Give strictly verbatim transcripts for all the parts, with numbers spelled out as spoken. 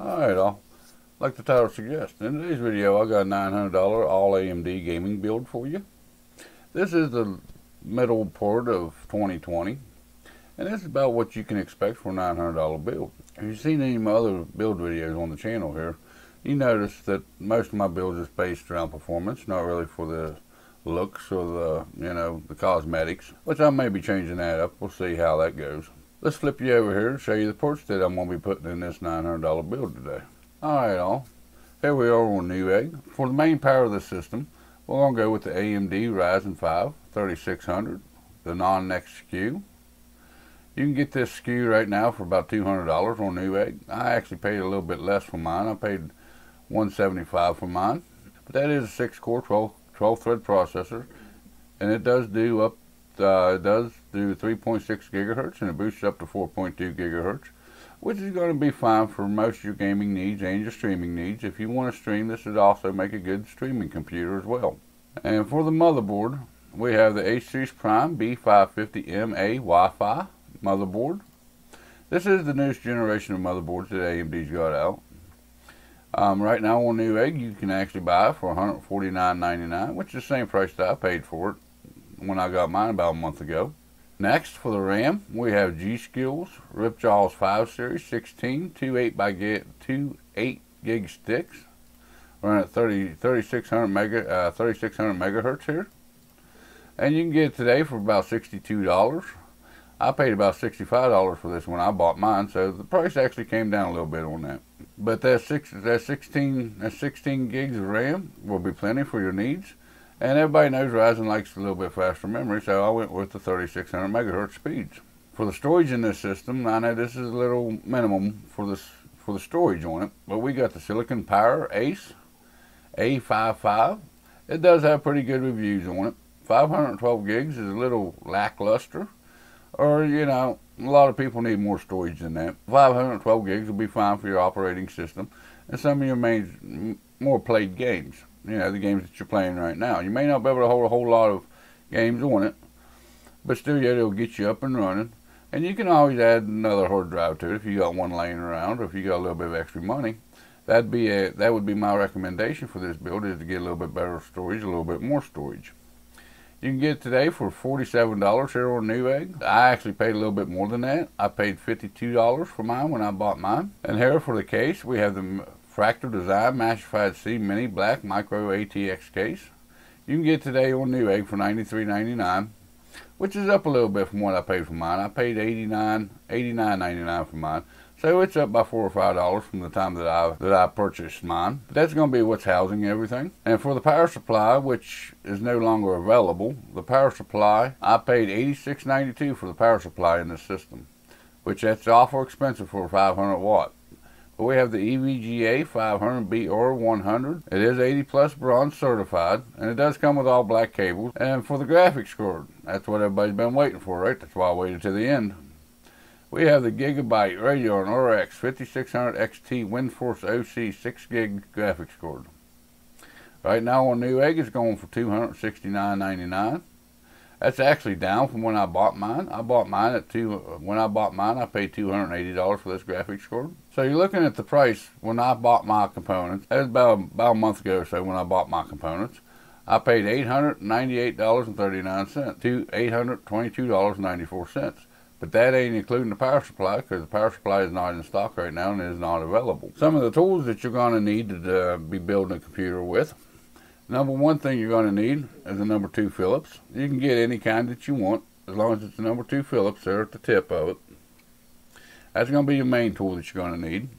Alright all, like the title suggests, in today's video I got a nine hundred dollar all A M D gaming build for you. This is the middle part of twenty twenty, and this is about what you can expect for a nine hundred dollar build. If you've seen any of my other build videos on the channel here, you notice that most of my builds is based around performance, not really for the looks or the, you know, the cosmetics, which I may be changing that up. We'll see how that goes. Let's flip you over here and show you the parts that I'm going to be putting in this nine hundred dollar build today. Alright all, here we are on Newegg. For the main power of the system, we're going to go with the A M D Ryzen five thirty-six hundred, the non-next S K U. You can get this S K U right now for about two hundred dollars on Newegg. I actually paid a little bit less for mine. I paid one hundred seventy-five dollars for mine. But that is a six core, twelve thread processor, and it does do up uh, it does do three point six gigahertz, and it boosts up to four point two gigahertz, which is going to be fine for most of your gaming needs and your streaming needs. If you want to stream, this would also make a good streaming computer as well. And for the motherboard, we have the ASUS Prime B five fifty M A Wi-Fi motherboard. This is the newest generation of motherboards that A M D's got out. Um, right now on Newegg, you can actually buy it for one hundred forty-nine ninety-nine, which is the same price that I paid for it when I got mine about a month ago. Next, for the RAM, we have G Skill's Ripjaws five series sixteen two eight by two eight gig sticks. We're at thirty-six hundred megahertz here, and you can get it today for about sixty-two dollars. I paid about sixty-five dollars for this when I bought mine, so the price actually came down a little bit on that. But that six, that sixteen, that sixteen gigs of RAM will be plenty for your needs. And everybody knows Ryzen likes a little bit faster memory, so I went with the thirty-six hundred megahertz speeds. For the storage in this system, I know this is a little minimum for this for the storage on it, but we got the Silicon Power Ace A fifty-five. It does have pretty good reviews on it. five hundred twelve gigs is a little lackluster. Or, you know, a lot of people need more storage than that. five hundred twelve gigs will be fine for your operating system and some of your main, more played games. You know, the games that you're playing right now. You may not be able to hold a whole lot of games on it, but still, yeah, it'll get you up and running. And you can always add another hard drive to it if you got one laying around, or if you got a little bit of extra money. That'd be a, that would be my recommendation for this build, is to get a little bit better storage, a little bit more storage. You can get it today for forty-seven dollars here on Newegg. I actually paid a little bit more than that. I paid fifty-two dollars for mine when I bought mine. And here for the case, we have the Fractal Design Masterfide C Mini Black Micro A T X case. You can get it today on Newegg for ninety-three ninety-nine, which is up a little bit from what I paid for mine. I paid eighty-nine ninety-nine for mine. So it's up by four or five dollars from the time that I that I purchased mine. But that's going to be what's housing everything. And for the power supply, which is no longer available, the power supply, I paid eighty-six ninety-two for the power supply in this system, which that's awful expensive for five hundred watt. But we have the E V G A five hundred B or one hundred. It is eighty plus bronze certified, and it does come with all black cables. And for the graphics card, that's what everybody's been waiting for, right? That's why I waited to the end. We have the Gigabyte Radeon R X fifty-six hundred X T Windforce O C six gig graphics card. Right now on Newegg, it's going for two hundred sixty-nine ninety-nine. That's actually down from when I bought mine. I bought mine at two. When I bought mine, I paid two hundred eighty dollars for this graphics card. So you're looking at the price when I bought my components. That was about about a month ago or so when I bought my components. I paid eight hundred ninety-eight dollars and thirty-nine cents to eight hundred twenty-two dollars and ninety-four cents. But that ain't including the power supply, because the power supply is not in stock right now and is not available. Some of the tools that you're going to need to uh, be building a computer with. Number one thing you're going to need is a number two Phillips. You can get any kind that you want, as long as it's a number two Phillips there at the tip of it. That's going to be your main tool that you're going to need.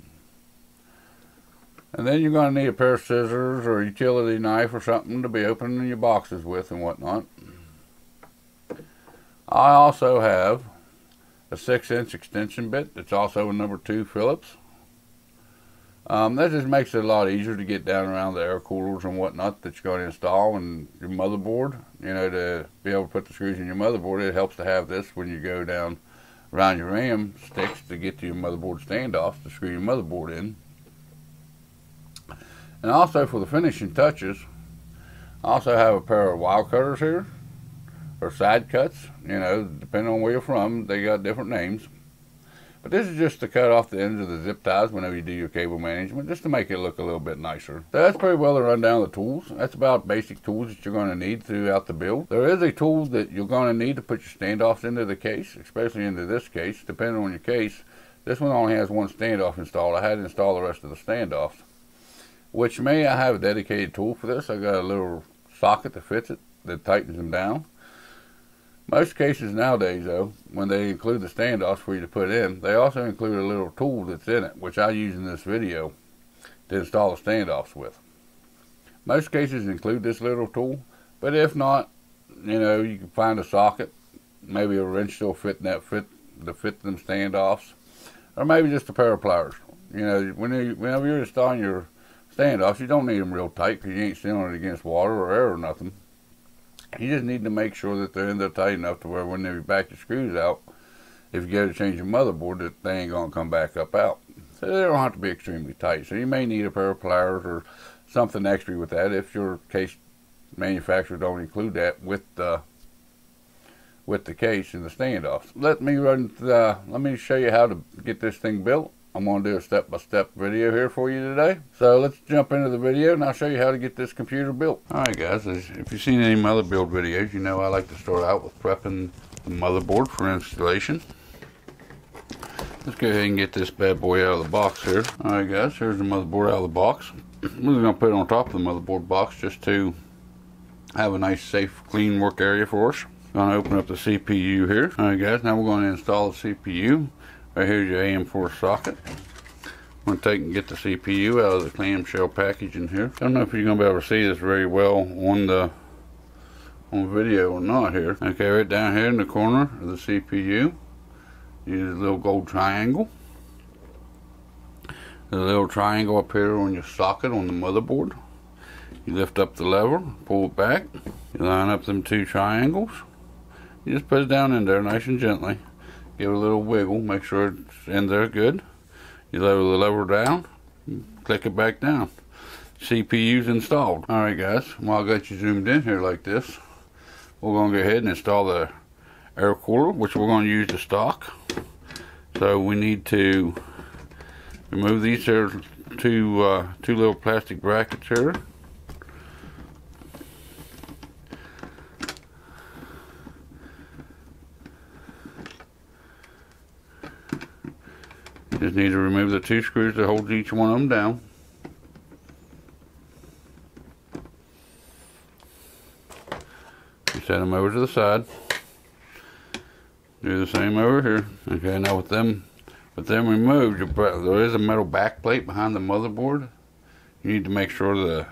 And then you're going to need a pair of scissors or a utility knife or something to be opening your boxes with and whatnot. I also have a six inch extension bit. It's also a number two Phillips. Um, that just makes it a lot easier to get down around the air coolers and whatnot that you're going to install and your motherboard. You know, to be able to put the screws in your motherboard, it helps to have this when you go down around your RAM sticks to get to your motherboard standoffs to screw your motherboard in. And also for the finishing touches, I also have a pair of wire cutters here, or side cuts, you know, depending on where you're from, they got different names. But this is just to cut off the ends of the zip ties whenever you do your cable management, just to make it look a little bit nicer. So that's pretty well the rundown of the tools. That's about basic tools that you're going to need throughout the build. There is a tool that you're going to need to put your standoffs into the case, especially into this case, depending on your case. This one only has one standoff installed. I had to install the rest of the standoffs, which may I have a dedicated tool for this. I got a little socket that fits it, that tightens them down. Most cases nowadays, though, when they include the standoffs for you to put in, they also include a little tool that's in it, which I use in this video to install the standoffs with. Most cases include this little tool, but if not, you know, you can find a socket, maybe a wrench will fit in that fit to fit them standoffs, or maybe just a pair of pliers. You know, when you, whenever you're installing your standoffs, you don't need them real tight because you ain't sealing it against water or air or nothing. You just need to make sure that they're in there tight enough to where when they back the screws out, if you go to change your motherboard, that they ain't going to come back up out. So they don't have to be extremely tight. So you may need a pair of pliers or something extra with that if your case manufacturer don't include that with the with the case and the standoffs. Let me run. The, let me show you how to get this thing built. I'm going to do a step-by-step video here for you today. So let's jump into the video and I'll show you how to get this computer built. Alright guys, if you've seen any of my other build videos, you know I like to start out with prepping the motherboard for installation. Let's go ahead and get this bad boy out of the box here. Alright guys, here's the motherboard out of the box. We're going to put it on top of the motherboard box just to have a nice, safe, clean work area for us. Going to open up the C P U here. Alright guys, now we're going to install the C P U. Right here's your A M four socket. I'm going to take and get the C P U out of the clamshell package in here. I don't know if you're going to be able to see this very well on the on video or not here. Okay, right down here in the corner of the C P U, use a little gold triangle. There's a little triangle up here on your socket on the motherboard. You lift up the lever, pull it back. You line up them two triangles. You just put it down in there nice and gently. Give it a little wiggle, make sure it's in there good. You level the lever down, click it back down. C P U's installed. Alright guys, while I got you zoomed in here like this, we're going to go ahead and install the air cooler, which we're going to use the stock. So we need to remove these here two, uh, two little plastic brackets here. Just need to remove the two screws that hold each one of them down. Set them over to the side. Do the same over here. Okay, now with them, with them removed, there is a metal back plate behind the motherboard. You need to make sure the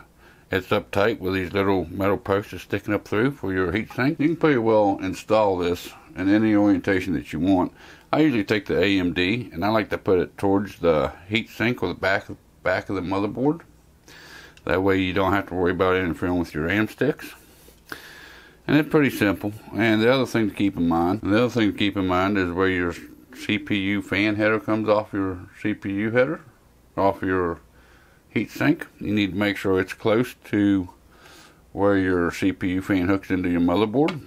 it's up tight with these little metal posts sticking up through for your heat sink. You can pretty well install this in any orientation that you want. I usually take the A M D and I like to put it towards the heat sink or the back, back of the motherboard. That way you don't have to worry about interfering with your A M sticks. And it's pretty simple. And the other thing to keep in mind, the other thing to keep in mind is where your C P U fan header comes off your C P U header, off your heat sink. You need to make sure it's close to where your C P U fan hooks into your motherboard.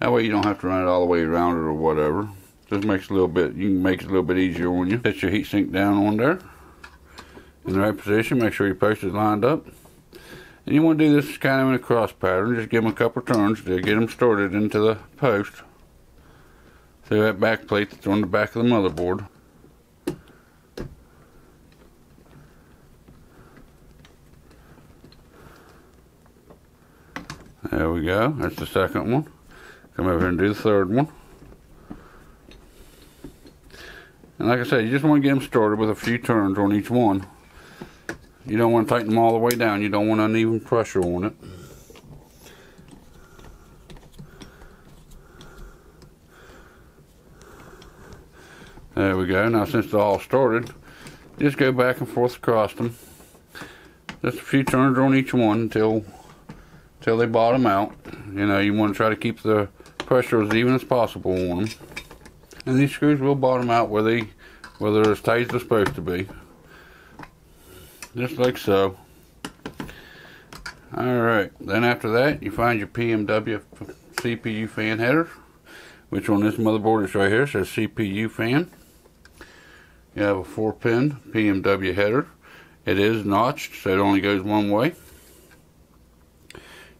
That way you don't have to run it all the way around it or whatever. Just makes it a little bit, you can make it a little bit easier on you. Set your heatsink down on there in the right position. Make sure your post is lined up. And you want to do this kind of in a cross pattern. Just give them a couple turns to get them started into the post through that back plate that's on the back of the motherboard. There we go. That's the second one. Come over here and do the third one. And like I said, you just want to get them started with a few turns on each one. You don't want to tighten them all the way down. You don't want uneven pressure on it. There we go. Now since they're all started, just go back and forth across them. Just a few turns on each one until, until they bottom out. You know, you want to try to keep the pressure as even as possible on them, and these screws will bottom out where they where they're as tight as they're supposed to be, just like so. All right, then after that you find your P M W C P U fan header, which on this motherboard is right here, says C P U fan. You have a four pin P M W header. It is notched, so it only goes one way.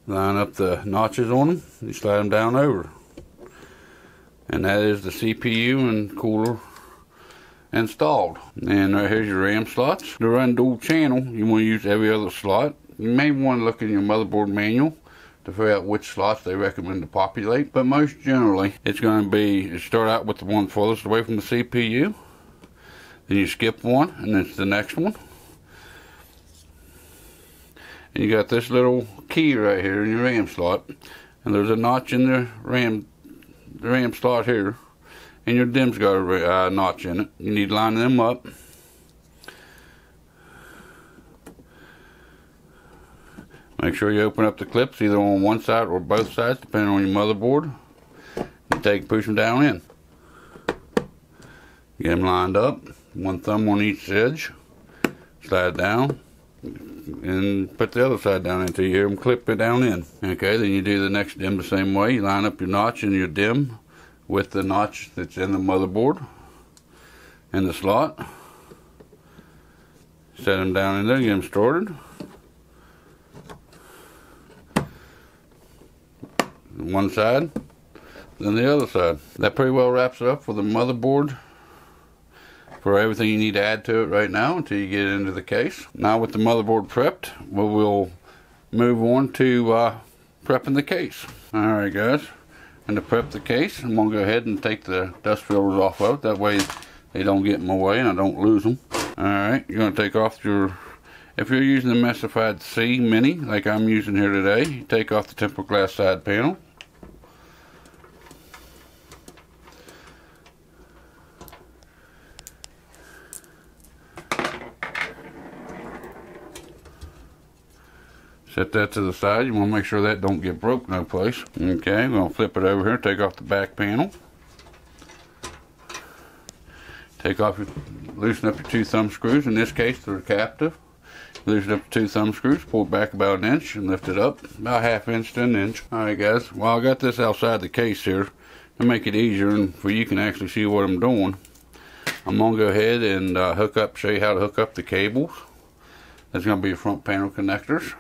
Line up the notches on them, you slide them down over. And that is the C P U and cooler installed. And right here's your RAM slots. To run dual channel, you want to use every other slot. You may want to look in your motherboard manual to figure out which slots they recommend to populate, but most generally it's going to be, start out with the one furthest away from the C P U, then you skip one and it's the next one. And you got this little key right here in your RAM slot, and there's a notch in the RAM the RAM slot here, and your dim's got a uh, notch in it. You need to line them up. Make sure you open up the clips either on one side or both sides, depending on your motherboard. You take, push them down in. Get them lined up. One thumb on each edge. Slide down, and put the other side down until you hear them clip it down in. Okay, then you do the next dim the same way. You line up your notch in your dim with the notch that's in the motherboard in the slot. Set them down in there, get them started. One side, then the other side. That pretty well wraps it up for the motherboard, for everything you need to add to it right now until you get it into the case. Now with the motherboard prepped, we will move on to uh, prepping the case. Alright guys, and to prep the case, I'm going to go ahead and take the dust filters off of it, that way they don't get in my way and I don't lose them. Alright, you're going to take off your, if you're using the Meshify C Mini like I'm using here today, you take off the tempered glass side panel. Set that to the side. You want to make sure that don't get broke no place. Okay, I'm going to flip it over here, take off the back panel. Take off your, loosen up your two thumb screws. In this case, they're captive. Loosen up the two thumb screws, pull it back about an inch and lift it up. About half inch to an inch. Alright guys, well I got this outside the case here to make it easier and for you can actually see what I'm doing. I'm going to go ahead and uh, hook up, show you how to hook up the cables. That's going to be your front panel connectors,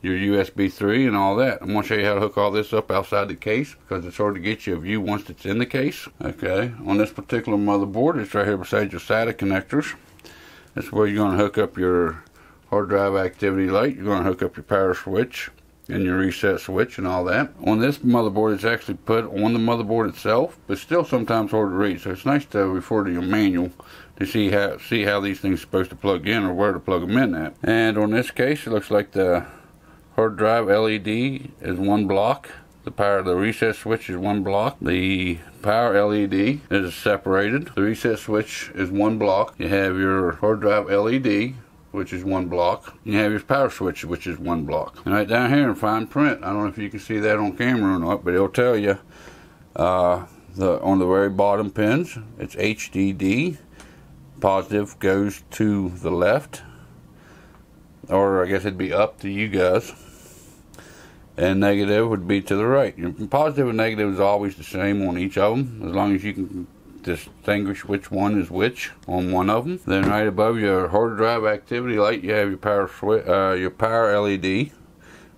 your U S B three and all that. I'm going to show you how to hook all this up outside the case because it's hard to get you a view once it's in the case. Okay, on this particular motherboard, it's right here beside your SATA connectors. That's where you're going to hook up your hard drive activity light. You're going to hook up your power switch and your reset switch and all that. On this motherboard, it's actually put on the motherboard itself, but still sometimes hard to read, so it's nice to refer to your manual to see how see how these things are supposed to plug in or where to plug them in at. And on this case, it looks like the hard drive L E D is one block. The power, the reset switch is one block. The power L E D is separated. The reset switch is one block. You have your hard drive L E D, which is one block. You have your power switch, which is one block. And right down here in fine print, I don't know if you can see that on camera or not, but it'll tell you uh, the on the very bottom pins, it's H D D. Positive goes to the left, or I guess it'd be up to you guys. And negative would be to the right. Positive and negative is always the same on each of them, as long as you can distinguish which one is which on one of them. Then right above your hard drive activity light, you have your power switch, uh, your power L E D.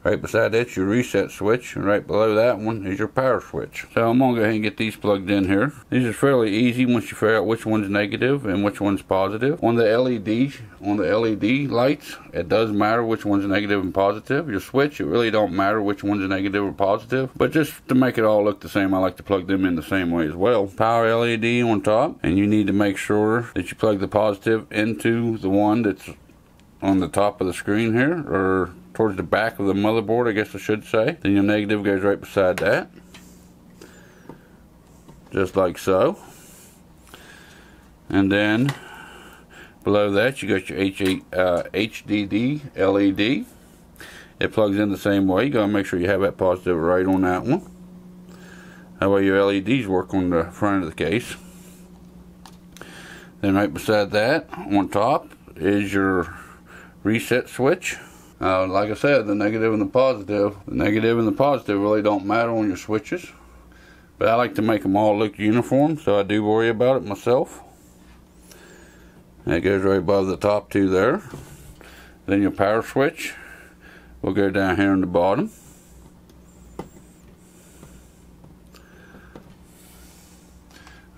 Right beside that's your reset switch, and right below that one is your power switch. So I'm going to go ahead and get these plugged in here. These are fairly easy once you figure out which one's negative and which one's positive. On the L E D, on the L E D lights, it does matter which one's negative and positive. Your switch, it really don't matter which one's negative or positive. But just to make it all look the same, I like to plug them in the same way as well. Power L E D on top, and you need to make sure that you plug the positive into the one that's on the top of the screen here, or towards the back of the motherboard, I guess I should say. Then your negative goes right beside that, just like so. And then below that you got your H D D L E D. It plugs in the same way. You gotta make sure you have that positive right on that one. That way your L E Ds work on the front of the case. Then right beside that, on top, is your reset switch. Uh, like I said, the negative and the positive, the negative and the positive really don't matter on your switches, but I like to make them all look uniform, so I do worry about it myself. That goes right above the top two there. Then your power switch will go down here on the bottom.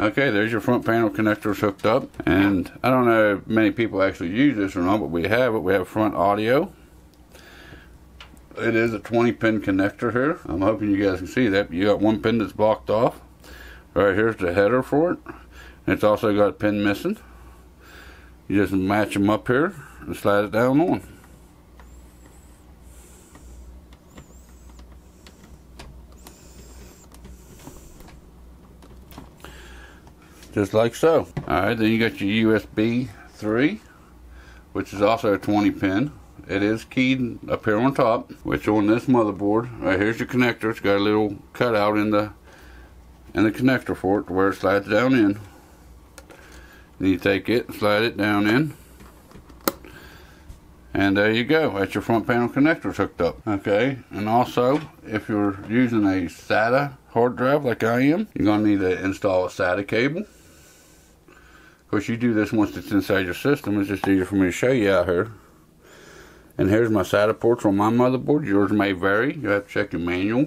Okay, there's your front panel connectors hooked up, and I don't know if many people actually use this or not, but we have it. We have front audio. It is a twenty pin connector here. I'm hoping you guys can see that. You got one pin that's blocked off. Right here's the header for it. And it's also got a pin missing. You just match them up here and slide it down on. Just like so. Alright, then you got your U S B three, which is also a twenty pin. It is keyed up here on top, which on this motherboard, right here's your connector. It's got a little cutout in the in the connector for it where it slides down in. Then you take it, slide it down in, and there you go. That's your front panel connectors hooked up. Okay, and also if you're using a SATA hard drive like I am, you're gonna need to install a SATA cable. Of course, you do this once it's inside your system. It's just easier for me to show you out here. And here's my SATA ports on my motherboard. Yours may vary. You have to check your manual.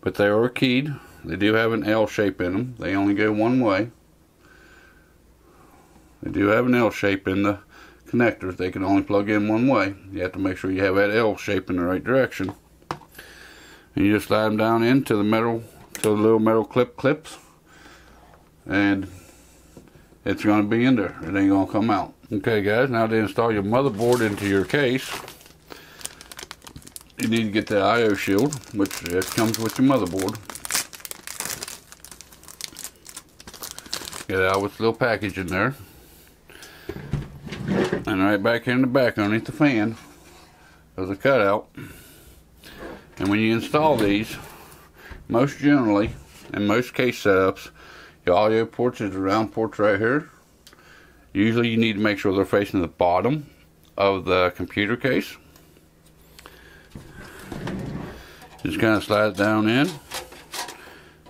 But they are keyed. They do have an L shape in them. They only go one way. They do have an L shape in the connectors. They can only plug in one way. You have to make sure you have that L shape in the right direction. And you just slide them down into the metal, to the little metal clip clips, and it's going to be in there. It ain't going to come out. Okay, guys, now to install your motherboard into your case, you need to get the I O shield, which it comes with your motherboard. Get it out with the little package in there. And right back here in the back underneath the fan, there's a cutout. And when you install these, most generally, in most case setups, your audio ports is the round ports right here. Usually you need to make sure they're facing the bottom of the computer case. Just kind of slide it down in,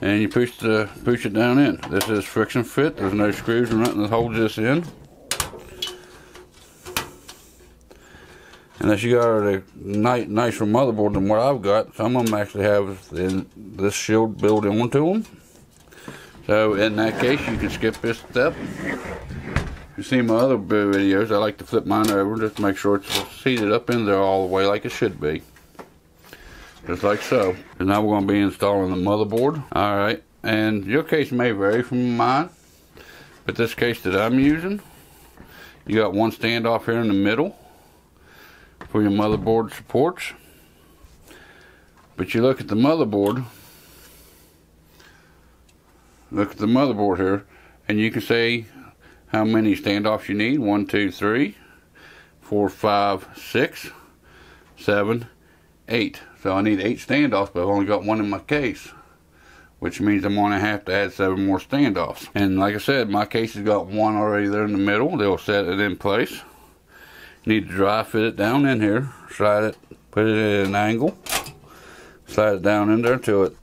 and you push the push it down in. This is friction fit. There's no screws or nothing that holds this in. Unless you got a nicer motherboard than what I've got, some of them actually have this shield built onto them. So in that case, you can skip this step. If you see my other videos, I like to flip mine over just to make sure it's seated up in there all the way like it should be. Just like so. And now we're going to be installing the motherboard. Alright, and your case may vary from mine, but this case that I'm using, you got one standoff here in the middle for your motherboard supports. But you look at the motherboard, look at the motherboard here, and you can see how many standoffs you need. One, two, three, four, five, six, seven, eight. So I need eight standoffs, but I've only got one in my case, which means I'm gonna have to add seven more standoffs. And like I said, my case has got one already there in the middle. They'll set it in place. You need to dry fit it down in here, slide it, put it at an angle, slide it down in there till it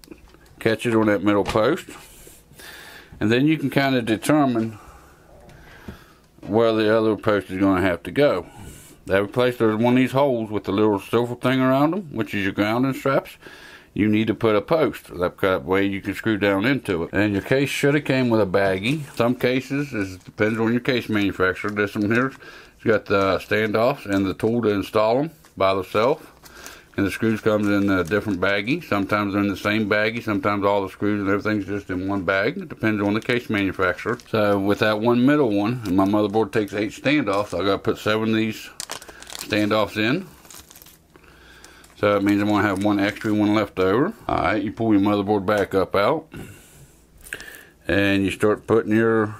catches on that middle post. And then you can kind of determine where the other post is going to have to go. Every place there's one of these holes with the little silver thing around them, which is your grounding straps, you need to put a post. That way you can screw down into it. And your case should have came with a baggie. Some cases, this depends on your case manufacturer. This one here, it's got the standoffs and the tool to install them by themselves. And the screws comes in a different baggie. Sometimes they're in the same baggie. Sometimes all the screws and everything's just in one bag. It depends on the case manufacturer. So with that one middle one, and my motherboard takes eight standoffs, I got to put seven of these standoffs in. So it means I'm going to have one extra, one left over. All right, you pull your motherboard back up out, and you start putting your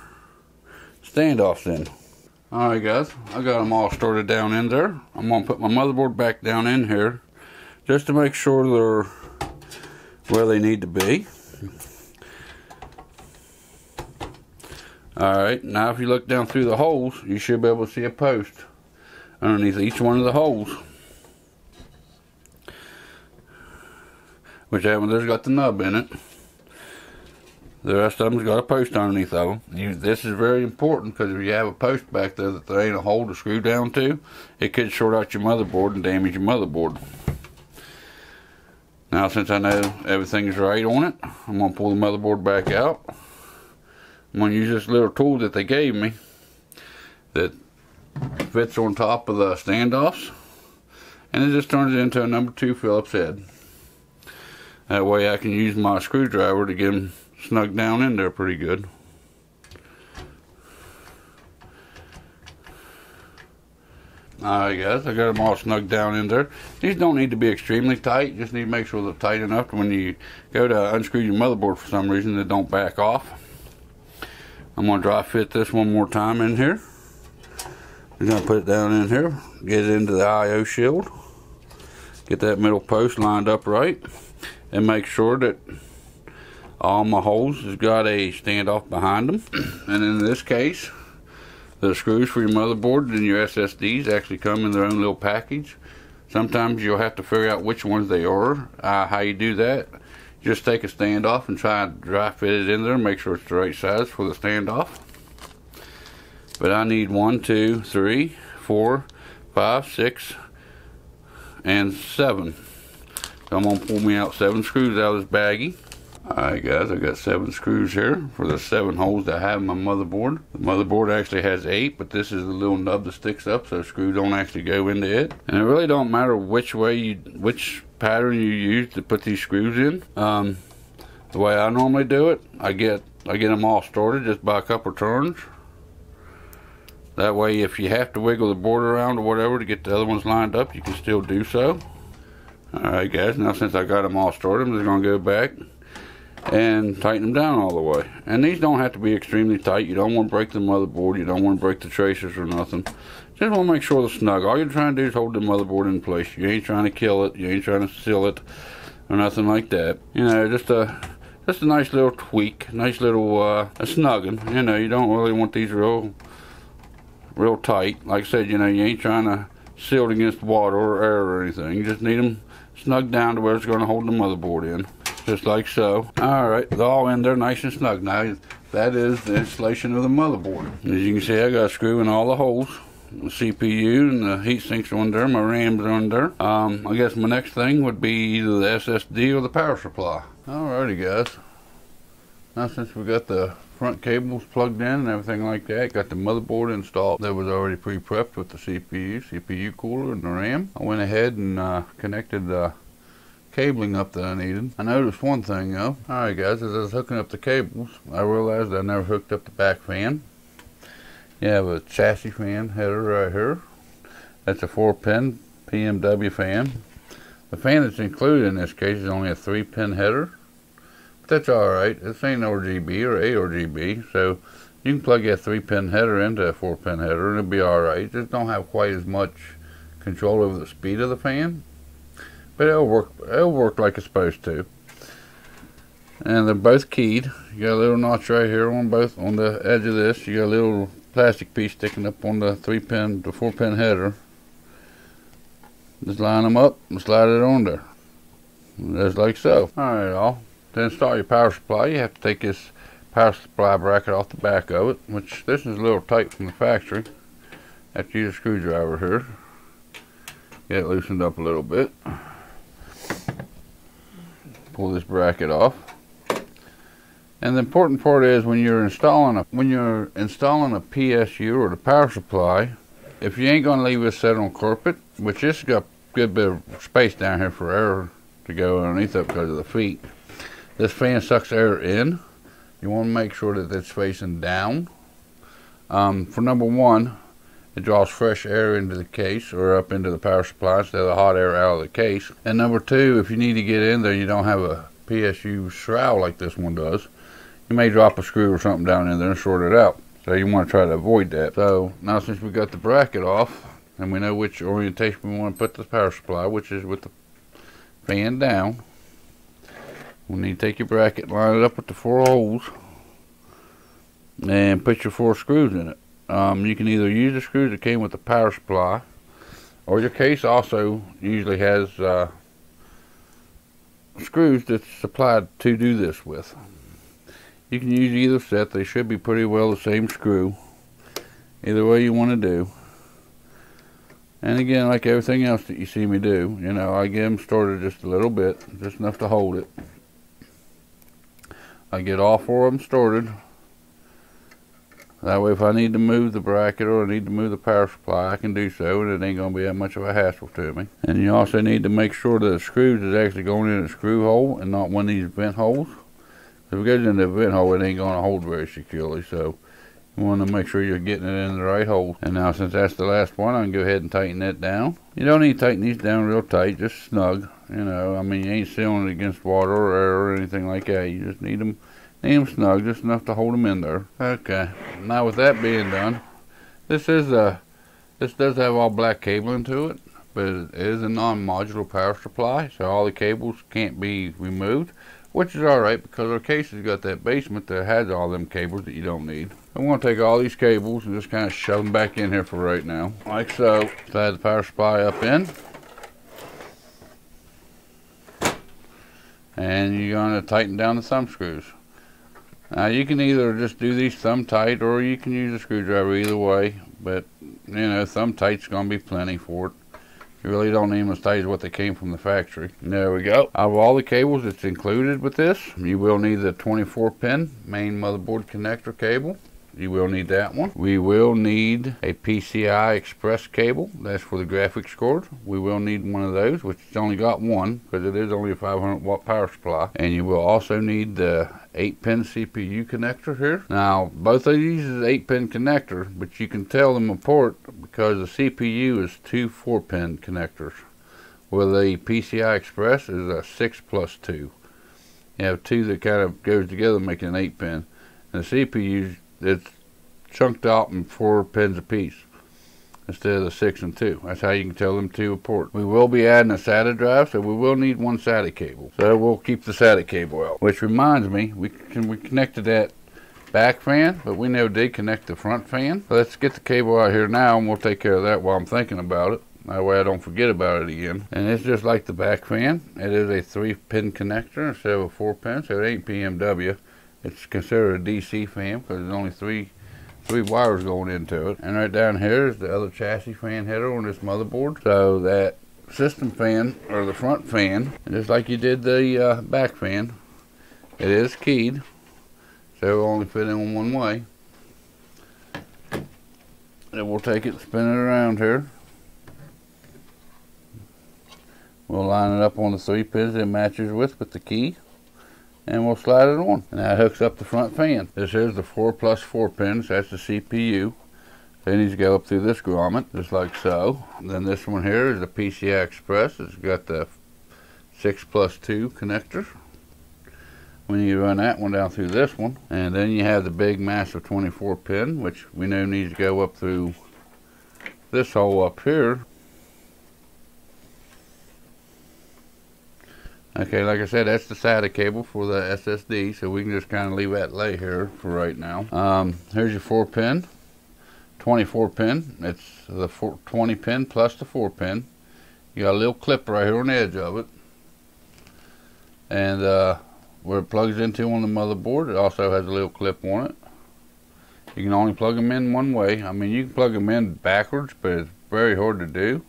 standoffs in. All right, guys, I got them all started down in there. I'm going to put my motherboard back down in here, just to make sure they're where they need to be. Alright, now if you look down through the holes, you should be able to see a post underneath each one of the holes. Which that one there's got the nub in it. The rest of them's got a post underneath of them. You, this is very important, because if you have a post back there that there ain't a hole to screw down to, it could short out your motherboard and damage your motherboard. Now, since I know everything's right on it, I'm going to pull the motherboard back out. I'm going to use this little tool that they gave me that fits on top of the standoffs, and it just turns it into a number two Phillips head. That way I can use my screwdriver to get them snug down in there pretty good. Alright guys, I got them all snug down in there. These don't need to be extremely tight, just need to make sure they're tight enough to when you go to unscrew your motherboard for some reason they don't back off. I'm going to dry fit this one more time in here. I'm going to put it down in here, get it into the I O shield, get that middle post lined up right, and make sure that all my holes has got a standoff behind them. And in this case, the screws for your motherboard and your S S Ds actually come in their own little package. Sometimes you'll have to figure out which ones they are. Uh, how you do that, just take a standoff and try and dry fit it in there and make sure it's the right size for the standoff. But I need one, two, three, four, five, six, and seven. So I'm going to pull me out seven screws out of this baggie. Alright guys, I got seven screws here for the seven holes that I have in my motherboard. The motherboard actually has eight, but this is the little nub that sticks up, so screws don't actually go into it. And it really don't matter which way you, which pattern you use to put these screws in. Um, the way I normally do it, I get I get them all started just by a couple turns. That way, if you have to wiggle the board around or whatever to get the other ones lined up, you can still do so. Alright guys, now since I got them all started, I'm just going to go back and tighten them down all the way. And these don't have to be extremely tight. You don't want to break the motherboard, you don't want to break the tracers or nothing. Just want to make sure they're snug. All you're trying to do is hold the motherboard in place. You ain't trying to kill it, you ain't trying to seal it or nothing like that. You know, just a just a nice little tweak, nice little uh a snugging. You know, you don't really want these real real tight. Like I said, you know, you ain't trying to seal it against water or air or anything. You just need them snug down to where it's going to hold the motherboard in. Just like so. Alright, they're all in there nice and snug. Now, that is the installation of the motherboard. As you can see, I got a screw in all the holes. The C P U and the heat sinks are in there, my RAMs are in there. Um, I guess my next thing would be either the S S D or the power supply. Alrighty guys. Now since we got the front cables plugged in and everything like that, got the motherboard installed that was already pre-prepped with the C P U, C P U cooler and the RAM. I went ahead and uh, connected the cabling up that I needed. I noticed one thing though. Alright guys, as I was hooking up the cables, I realized I never hooked up the back fan. You have a chassis fan header right here. That's a four pin P M W fan. The fan that's included in this case is only a three pin header. But that's alright. This ain't R G B or A R G B, so you can plug that three pin header into a four pin header and it'll be alright. Just don't have quite as much control over the speed of the fan. But it'll work, it'll work like it's supposed to. And they're both keyed. You got a little notch right here on both, on the edge of this. You got a little plastic piece sticking up on the three pin, the four pin header. Just line them up and slide it on there. Just like so. Alright all. To install your power supply, you have to take this power supply bracket off the back of it, which this is a little tight from the factory. Have to use a screwdriver here. Get it loosened up a little bit. Pull this bracket off. And the important part is when you're installing a when you're installing a P S U or the power supply, if you ain't gonna leave this set on carpet, which this got a good bit of space down here for air to go underneath it because of the feet. This fan sucks air in. You want to make sure that it's facing down. Um, for number one, it draws fresh air into the case or up into the power supply instead of the hot air out of the case. And number two, if you need to get in there, you don't have a P S U shroud like this one does, you may drop a screw or something down in there and short it out. So you want to try to avoid that. So now since we got the bracket off and we know which orientation we want to put the power supply, which is with the fan down, we need to take your bracket, line it up with the four holes and put your four screws in it. Um, you can either use the screws that came with the power supply, or your case also usually has uh, screws that's supplied to do this with. You can use either set. They should be pretty well the same screw, either way you want to do. And again, like everything else that you see me do, you know, I get them started just a little bit, just enough to hold it. I get all four of them started. That way if I need to move the bracket or I need to move the power supply, I can do so, and it ain't going to be that much of a hassle to me. And you also need to make sure that the screws is actually going in a screw hole and not one of these vent holes. If it goes in the vent hole, it ain't going to hold very securely, so you want to make sure you're getting it in the right hole. And now since that's the last one, I can go ahead and tighten that down. You don't need to tighten these down real tight, just snug. You know, I mean, you ain't sealing it against water or air or anything like that. You just need them, need them snug, just enough to hold them in there. Okay, now with that being done, this is a, this does have all black cabling to it, but it is a non-modular power supply, so all the cables can't be removed, which is all right because our case has got that basement that has all them cables that you don't need. I'm going to take all these cables and just kind of shove them back in here for right now, like so. Slide the power supply up in. And you're going to tighten down the thumb screws. Now you can either just do these thumb tight or you can use a screwdriver either way, but you know, thumb tight's going to be plenty for it. You really don't need them as tight as what they came from the factory. There we go. Out of all the cables that's included with this, you will need the twenty-four pin main motherboard connector cable. You will need that one. We will need a P C I Express cable. That's for the graphics card. We will need one of those, which it's only got one because it is only a five hundred watt power supply. And you will also need the eight pin C P U connector here. Now, both of these is eight pin connector, but you can tell them apart because the C P U is two four pin connectors, where the P C I Express is a six plus two. You have two that kind of goes together making an eight pin. And the C P U's it's chunked out in four pins apiece instead of the six and two. That's how you can tell them two apart. We will be adding a SATA drive, so we will need one SATA cable. So we'll keep the SATA cable out. Which reminds me, we can we connected that back fan, but we never did connect the front fan. So let's get the cable out here now, and we'll take care of that while I'm thinking about it. That way I don't forget about it again. And it's just like the back fan. It is a three pin connector instead of a four pin, so it ain't P M W. It's considered a D C fan because there's only three three wires going into it. And right down here is the other chassis fan header on this motherboard. So that system fan, or the front fan, and just like you did the uh, back fan, it is keyed. So it'll only fit in one way. And we'll take it and spin it around here. We'll line it up on the three pins it matches with with the key. And we'll slide it on. And that hooks up the front fan. This is the four plus four pins. That's the C P U. They need to go up through this grommet, just like so. And then this one here is the P C I Express. It's got the six plus two connector. We need to run that one down through this one. And then you have the big massive twenty-four pin, which we know needs to go up through this hole up here. Okay, like I said, that's the SATA cable for the S S D, so we can just kind of leave that lay here for right now. Um, here's your four pin, twenty-four pin. It's the four, twenty pin plus the four pin. You got a little clip right here on the edge of it. And uh, where it plugs into on the motherboard, it also has a little clip on it. You can only plug them in one way. I mean, you can plug them in backwards, but it's very hard to do.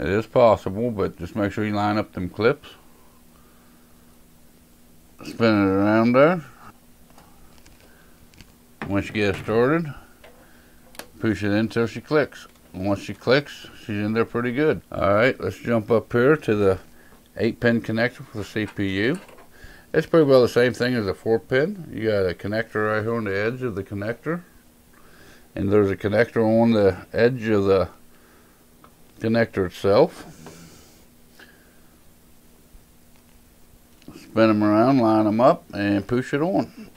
It is possible, but just make sure you line up them clips. Spin it around there. Once you get it started, push it in until she clicks. And once she clicks, she's in there pretty good. Alright, let's jump up here to the eight pin connector for the C P U. It's pretty well the same thing as a four pin. You got a connector right here on the edge of the connector. And there's a connector on the edge of the connector itself. Spin them around, line them up, and push it on.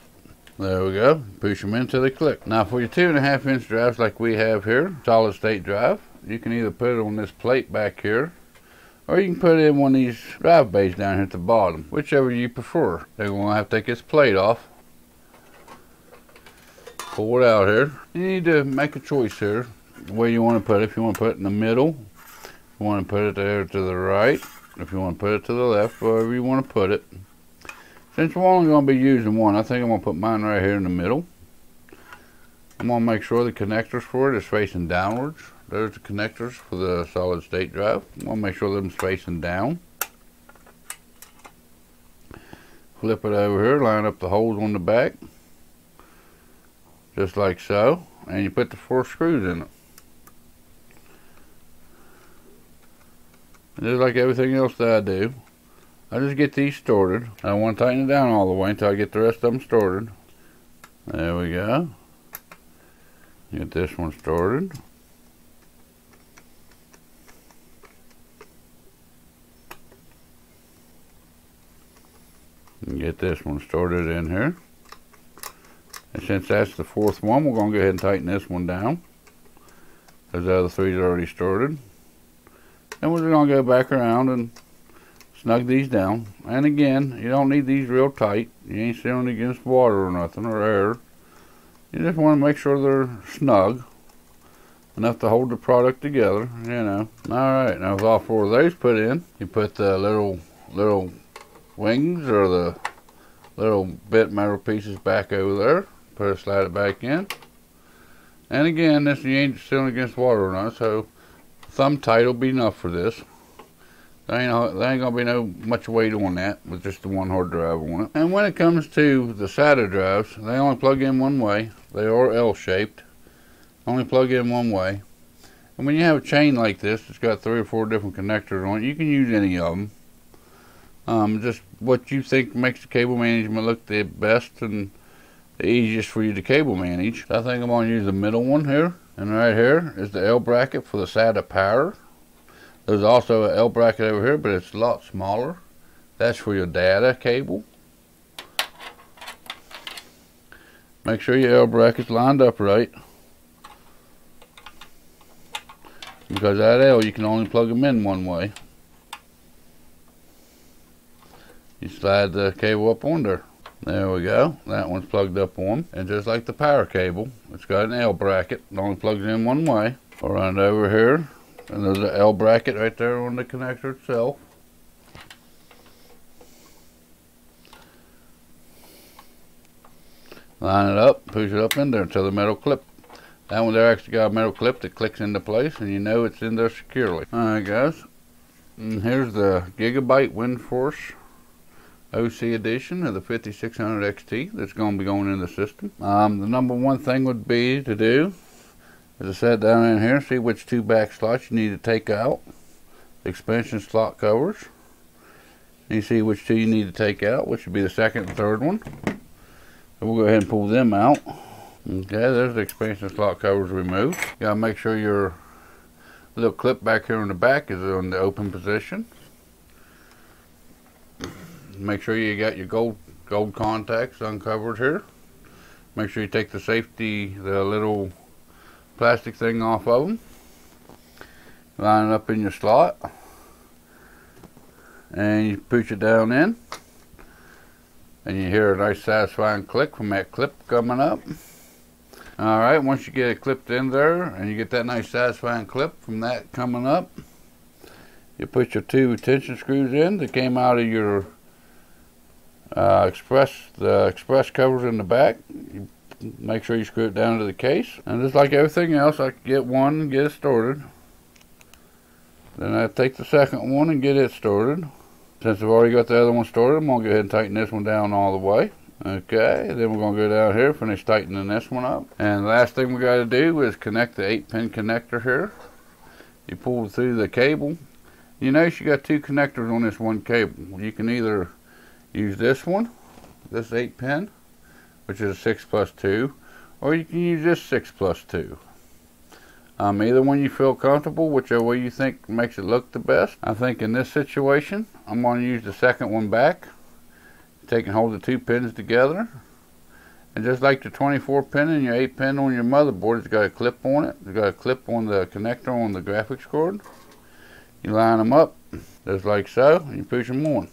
There we go. Push them in till they click. Now for your two and a half inch drives like we have here, solid state drive, you can either put it on this plate back here, or you can put it in one of these drive bays down here at the bottom, whichever you prefer. They're going to have to take this plate off. Pull it out here. You need to make a choice here where you want to put it. If you want to put it in the middle, you want to put it there to the right, if you want to put it to the left, wherever you want to put it. Since we're only going to be using one, I think I'm going to put mine right here in the middle. I'm going to make sure the connectors for it is facing downwards. There's the connectors for the solid state drive. I'm going to make sure them's facing down. Flip it over here, line up the holes on the back. Just like so. And you put the four screws in it. And just like everything else that I do, I just get these sorted. I don't want to tighten it down all the way until I get the rest of them sorted. There we go. Get this one started. And get this one started in here. And since that's the fourth one, we're going to go ahead and tighten this one down, because the other three's already started. And we're just going to go back around and snug these down. And again, you don't need these real tight. You ain't sealing against water or nothing or air. You just want to make sure they're snug enough to hold the product together, you know. Alright, now with all four of those put in, you put the little little wings or the little bit metal pieces back over there. Put it, slide it back in. And again, this you ain't sealing against water or not, so thumb tight will be enough for this. There ain't, there ain't going to be no much weight on that with just the one hard drive on it. And when it comes to the S A T A drives, they only plug in one way. They are L-shaped. Only plug in one way. And when you have a chain like this, it's got three or four different connectors on it. You can use any of them. Um, just what you think makes the cable management look the best and the easiest for you to cable manage. So I think I'm going to use the middle one here. And right here is the L bracket for the S A T A power. There's also an L bracket over here, but it's a lot smaller. That's for your data cable. Make sure your L bracket's lined up right, because that L, you can only plug them in one way. You slide the cable up on there. There we go. That one's plugged up on. And just like the power cable, it's got an L bracket. It only plugs in one way. I'll run it over here. And there's an L bracket right there on the connector itself. Line it up, push it up in there until the metal clip. That one there actually got a metal clip that clicks into place, and you know it's in there securely. Alright guys, and here's the Gigabyte Windforce O C edition of the fifty-six hundred X T that's going to be going in the system. Um, the number one thing would be to do, as I said, down in here, see which two back slots you need to take out. The expansion slot covers. And you see which two you need to take out, which would be the second and third one. So we'll go ahead and pull them out. Okay, there's the expansion slot covers removed. You gotta make sure your little clip back here on the back is in the open position. Make sure you got your gold gold contacts uncovered here. Make sure you take the safety, the little plastic thing off of them, line it up in your slot, and you push it down in, and you hear a nice satisfying click from that clip coming up. Alright, once you get it clipped in there and you get that nice satisfying clip from that coming up, you put your two tension screws in that came out of your uh, express the express covers in the back. You make sure you screw it down to the case, and just like everything else, I can get one and get it started. Then I take the second one and get it started. Since I've already got the other one started, I'm gonna go ahead and tighten this one down all the way. Okay, then we're gonna go down here, finish tightening this one up, and the last thing we got to do is connect the eight pin connector here. You pull through the cable. You notice you got two connectors on this one cable. You can either use this one, this eight pin, which is six plus two, or you can use this six plus two. Um, either one you feel comfortable, whichever way you think makes it look the best. I think in this situation, I'm going to use the second one back. Take and hold the two pins together. And just like the twenty-four pin and your eight pin on your motherboard, it's got a clip on it. It's got a clip on the connector on the graphics card. You line them up, just like so, and you push them on.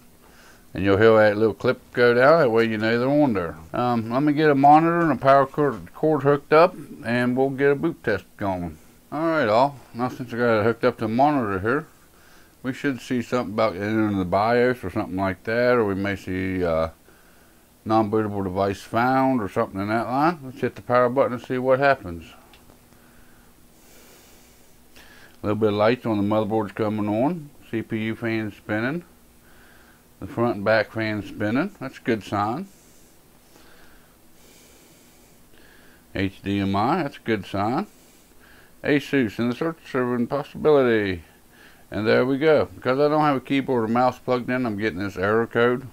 And you'll hear that little clip go down, that way you know they're on there. Um, I'm going to get a monitor and a power cord, cord hooked up, and we'll get a boot test going. Alright all, now since I got it hooked up to a monitor here, we should see something about entering the BIOS or something like that, or we may see uh, non-bootable device found or something in that line. Let's hit the power button and see what happens. A little bit of lights on the motherboard's coming on. C P U fan spinning. The front and back fan spinning. That's a good sign. H D M I, that's a good sign. ASUS in the search server impossibility. And there we go. Because I don't have a keyboard or mouse plugged in, I'm getting this error code.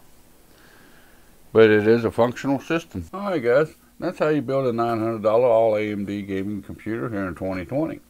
But it is a functional system. Alright guys, that's how you build a nine hundred dollar all A M D gaming computer here in twenty twenty.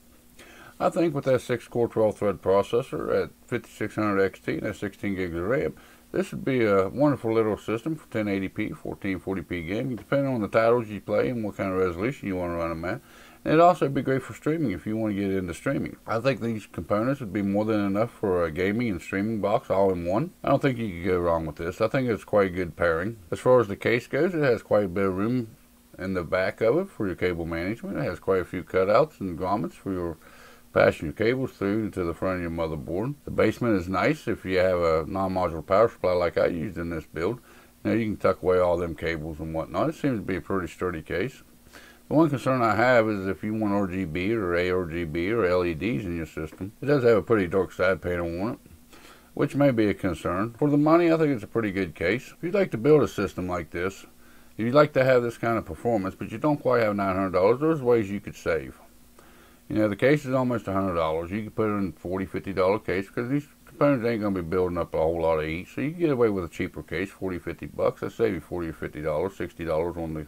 I think with that six core twelve thread processor at fifty-six hundred X T and that sixteen gigs of RAM, this would be a wonderful little system for ten eighty p, fourteen forty p gaming, depending on the titles you play and what kind of resolution you want to run them at. And it'd also be great for streaming if you want to get into streaming. I think these components would be more than enough for a gaming and streaming box all in one. I don't think you could go wrong with this. I think it's quite a good pairing. As far as the case goes, it has quite a bit of room in the back of it for your cable management. It has quite a few cutouts and grommets for your passing your cables through to the front of your motherboard. The basement is nice if you have a non-modular power supply like I used in this build. Now you can tuck away all them cables and whatnot. It seems to be a pretty sturdy case. The one concern I have is if you want R G B or A R G B or L E Ds in your system, it does have a pretty dark side panel on it, which may be a concern. For the money, I think it's a pretty good case. If you'd like to build a system like this, if you'd like to have this kind of performance, but you don't quite have nine hundred dollars, there's ways you could save. You know, the case is almost one hundred dollars. You can put it in a forty, fifty dollar case because these components ain't going to be building up a whole lot of each. So you can get away with a cheaper case, forty, fifty bucks. That'll save you forty or fifty dollars, sixty dollars on the,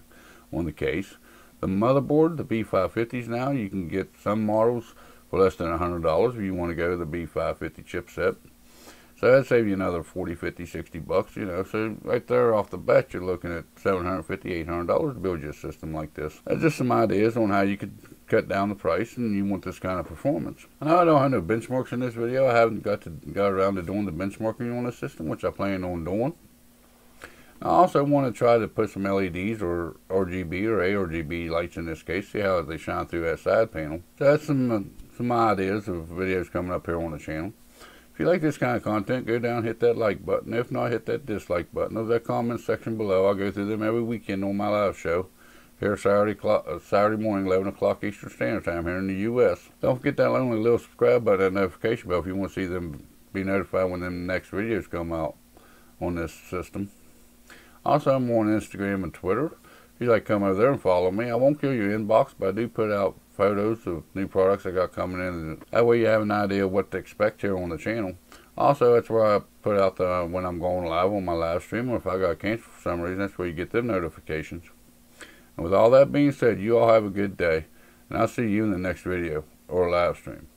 on the case. The motherboard, the B five fifties now, you can get some models for less than one hundred dollars if you want to go to the B five fifty chipset. So that'd save you another forty, fifty, sixty bucks, you know. So right there off the bat, you're looking at seven hundred fifty, eight hundred dollars to build your system like this. That's just some ideas on how you could cut down the price and you want this kind of performance. Now I don't have no benchmarks in this video. I haven't got to got around to doing the benchmarking on the system, which I plan on doing. I also want to try to put some L E Ds or R G B or A R G B lights in this case, see how they shine through that side panel. So that's some uh, some ideas of videos coming up here on the channel. If you like this kind of content, go down, hit that like button. If not, hit that dislike button. There's that comment section below. I go through them every weekend on my live show. Here Saturday, clock, uh, Saturday morning, eleven o'clock Eastern Standard Time here in the U S Don't forget that lonely little subscribe button and notification bell if you want to see them be notified when the next videos come out on this system. Also, I'm on Instagram and Twitter. If you'd like to come over there and follow me, I won't kill your inbox, but I do put out photos of new products I got coming in. That way you have an idea of what to expect here on the channel. Also, that's where I put out the, when I'm going live on my live stream, or if I got canceled for some reason, that's where you get them notifications. And with all that being said, you all have a good day, and I'll see you in the next video or live stream.